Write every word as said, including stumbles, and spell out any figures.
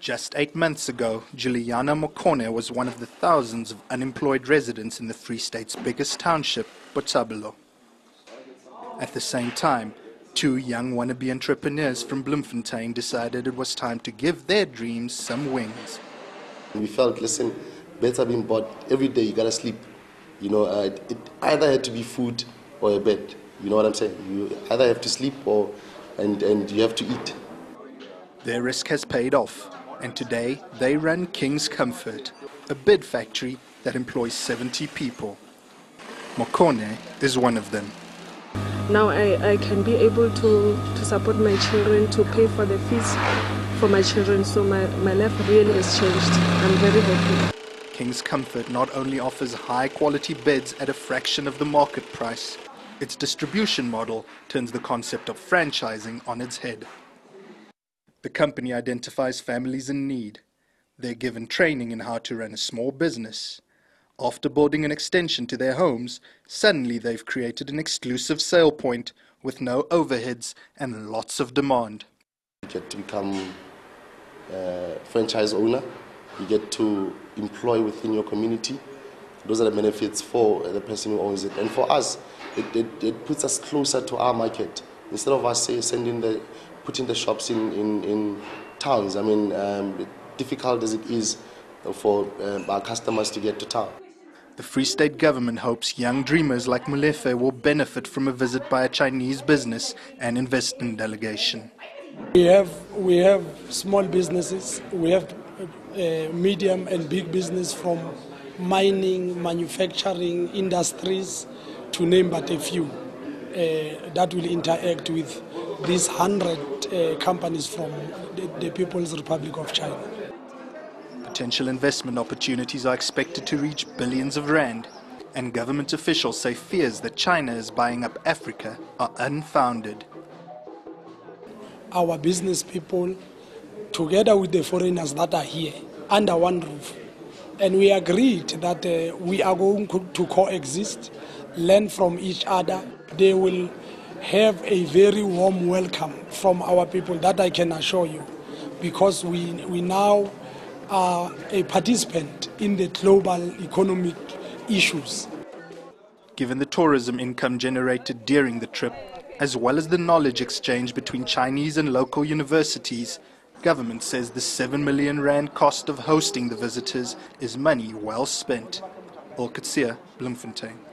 Just eight months ago, Juliana Mokone was one of the thousands of unemployed residents in the Free State's biggest township, Botshabelo. At the same time, two young wannabe entrepreneurs from Bloemfontein decided it was time to give their dreams some wings. We felt, listen, beds are being bought. Every day you gotta sleep. You know, uh, it either had to be food or a bed. You know what I'm saying? You either have to sleep or and, and you have to eat. Their risk has paid off. And today they run King's Comfort, a bed factory that employs seventy people. Mokone is one of them. Now I, I can be able to, to support my children, to pay for the fees for my children, so my, my life really has changed. I'm very happy. King's Comfort not only offers high-quality beds at a fraction of the market price, its distribution model turns the concept of franchising on its head. The company identifies families in need. They're given training in how to run a small business. After building an extension to their homes, suddenly they've created an exclusive sale point with no overheads and lots of demand. You get to become a franchise owner. You get to employ within your community. Those are the benefits for the person who owns it. And for us, it, it, it puts us closer to our market. Instead of us, say, sending the putting the shops in, in, in towns. I mean, um, difficult as it is for uh, our customers to get to town. The Free State government hopes young dreamers like Mulefe will benefit from a visit by a Chinese business and investment delegation. We have, we have small businesses, we have uh, medium and big business from mining, manufacturing, industries, to name but a few, uh, that will interact with these hundred uh, companies from the, the People's Republic of China. Potential investment opportunities are expected to reach billions of rand, and government officials say fears that China is buying up Africa are unfounded. Our business people, together with the foreigners that are here, under one roof, and we agreed that uh, we are going to coexist, learn from each other. They will have a very warm welcome from our people, that I can assure you, because we, we now are a participant in the global economic issues. Given the tourism income generated during the trip, as well as the knowledge exchange between Chinese and local universities, government says the seven million rand cost of hosting the visitors is money well spent. Volkatsia, Bloemfontein.